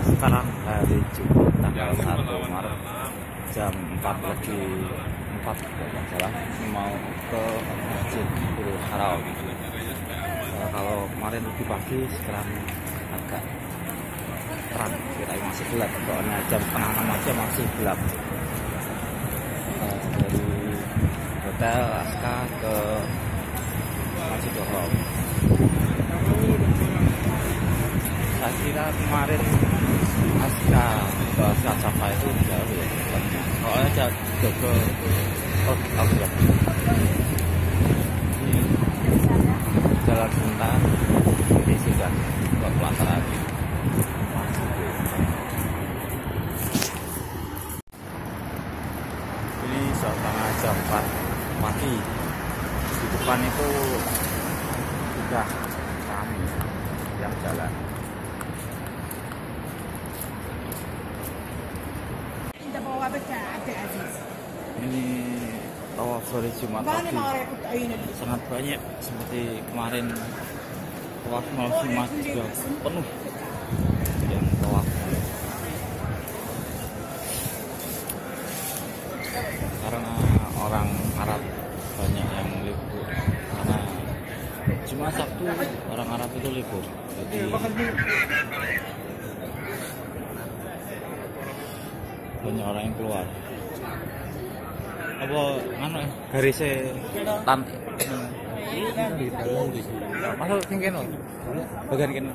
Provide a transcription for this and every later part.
Sekarang hari Jumat tanggal 1 Maret jam 4 lebih 4 kalau salah mau ke Masjid Nur Harau. Kalau kemarin lebih pagi, sekarang agak terang, kita masih gelap. Soalnya jam 5:30 aja masih gelap. Dari hotel Aska ke Masjid Nur Harau. Saya kira kemarin Aska ke Safa itu jauh ya. Soalnya jauh ke hotel. Jalan sebentar, ini sudah keluar lagi. Ini suasana jam 4 pagi. Di depan itu sudah kami yang jalan. Ini tawaf sore Jumat pagi sangat banyak, seperti kemarin tawaf malam Jumat juga penuh yang tawaf. Karena orang Arab banyak yang libur, karena Jumat Sabtu orang Arab itu libur, jadi banyak orang yang keluar. Apa anu garisnya tan di dalam di masuk sing kene bagian kene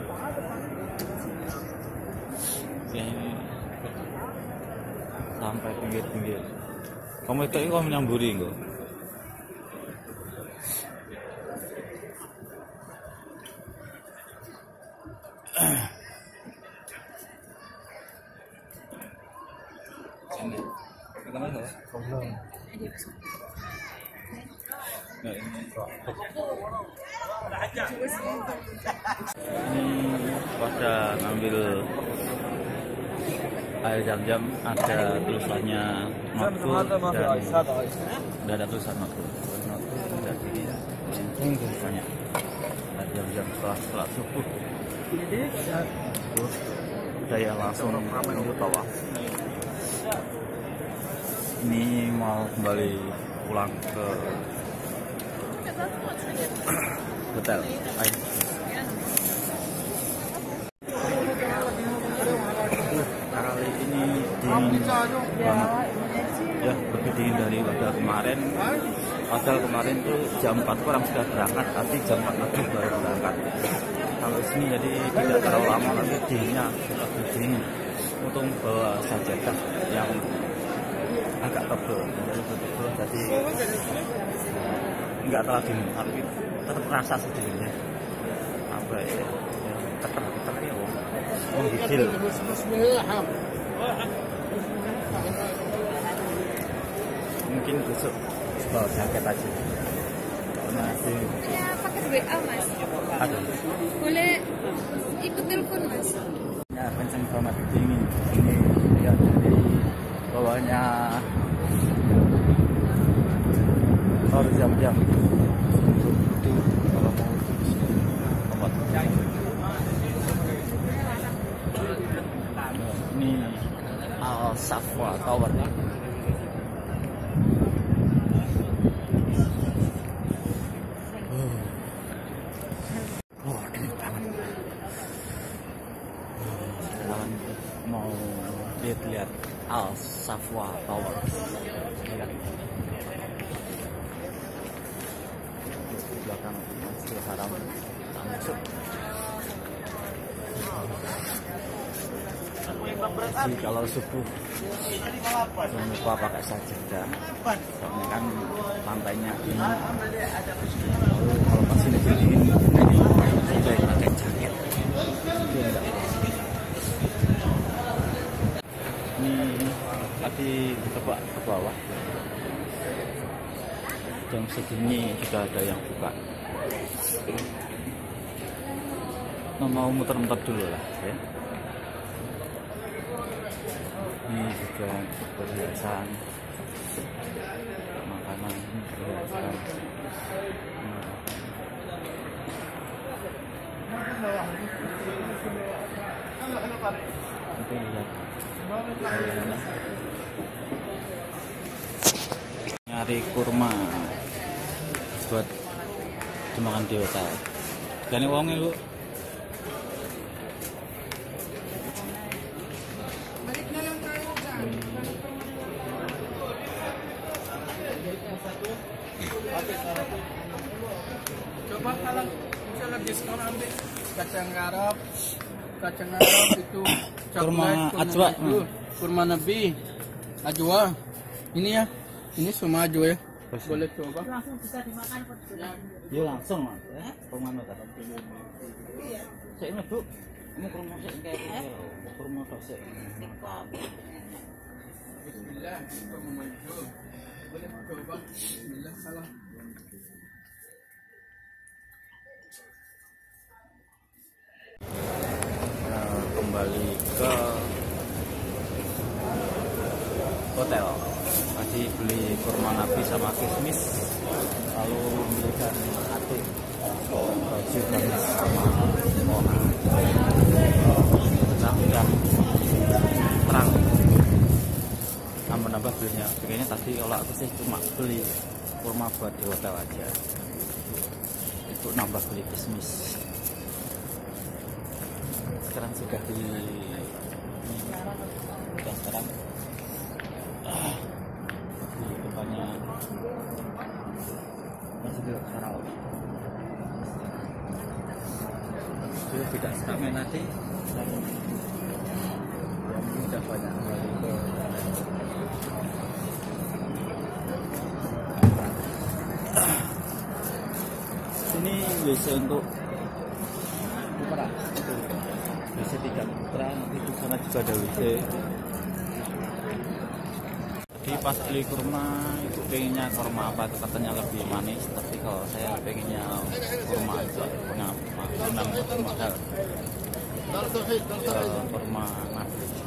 sampai pinggir-pinggir. Kamu itu kok menyamburi engko. Pada ngambil air jam-jam ada tulisannya makhluk dan tidak ada tulisan makhluk. Jadi banyak air jam-jam setelah subuh. Saya langsung menunggu tawaf. Ini mau kembali pulang ke hotel. Kali ini dingin banget. Ya, lebih dingin dari hotel kemarin. Hotel kemarin tuh jam 4 kurang sudah berangkat, tapi jam 4 lebih baru berangkat. Kalau sini jadi tidak terlalu lama, nanti dinginnya lebih dingin. Untung bawa sajadah yang agak tebal, jadi enggak terlalu dingin, tapi tetap rasa sedikitnya apa ya, keter-keter ya, menggigil. Mungkin besok bawa jaket aja. Masih. Ya pakai WA mas. Ada. Boleh ikut telepon mas. Ya kencang banget dingin, ini ya jadi bawahnya harus jam-jam kalau mau tempat ini Al Safwa Tower. Wah, dingin banget. Mau lihat-lihat Al Safwa Tower. Belakang Masjidil Haram masuk. Jadi kalau subuh jangan lupa pakai sajadah. Soalnya kan pantainya ini. Kalau pas ini dingin, jadi pakai jaket. Ini tadi ke bawah. Jam segini sudah ada yang buka. Mau muter-muter dulu lah ya. Ini juga perhiasan, makanan perhiasan. Nyari kurma buat dimakan di hotel. Dan ini uangnya lu. Coba kalau misalnya diskon ambil kacang arab itu kurma ajwa, kurma nabi ajwa ini ya, ini semua ajwa ya, boleh coba langsung bisa dimakan per bulan ya langsung mas ya, kurma nabi iya saya ini bu, ini kurma saya kayak ini kurma saya bismillah, kita mau maju boleh coba bismillah salah kembali ke hotel. Tadi beli kurma nabi sama kismis, lalu membelikan ati baju gamis sama Mohan. Nah, udah terang nambah-nambah belinya. Kayaknya tadi kalau aku sih cuma beli kurma buat di hotel aja, itu nambah beli kismis. Sekarang sudah di restoran di depannya Masjid Nur Harau. Jadi tidak sampai nanti yang sudah banyak kembali ke sini biasa untuk putra. WC 3 putra, nanti di sana juga ada WC. Tadi pas beli kurma itu pengennya kurma apa itu katanya lebih manis, tapi kalau saya pengennya kurma aja, kurma mahal, kurma nabi.